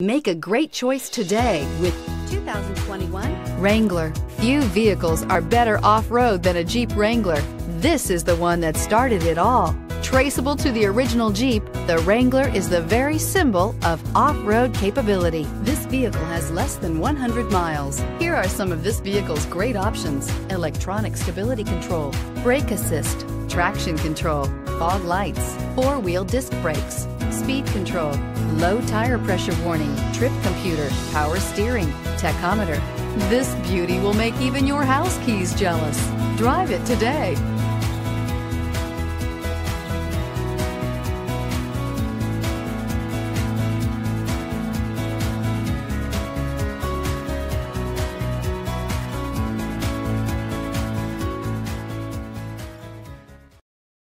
Make a great choice today with 2021 Wrangler. Few vehicles are better off-road than a Jeep Wrangler. This is the one that started it all. Traceable to the original Jeep, the Wrangler is the very symbol of off-road capability. This vehicle has less than 100 miles. Here are some of this vehicle's great options: electronic stability control, brake assist, traction control, fog lights, four-wheel disc brakes, speed control, low tire pressure warning, trip computer, power steering, tachometer. This beauty will make even your house keys jealous. Drive it today.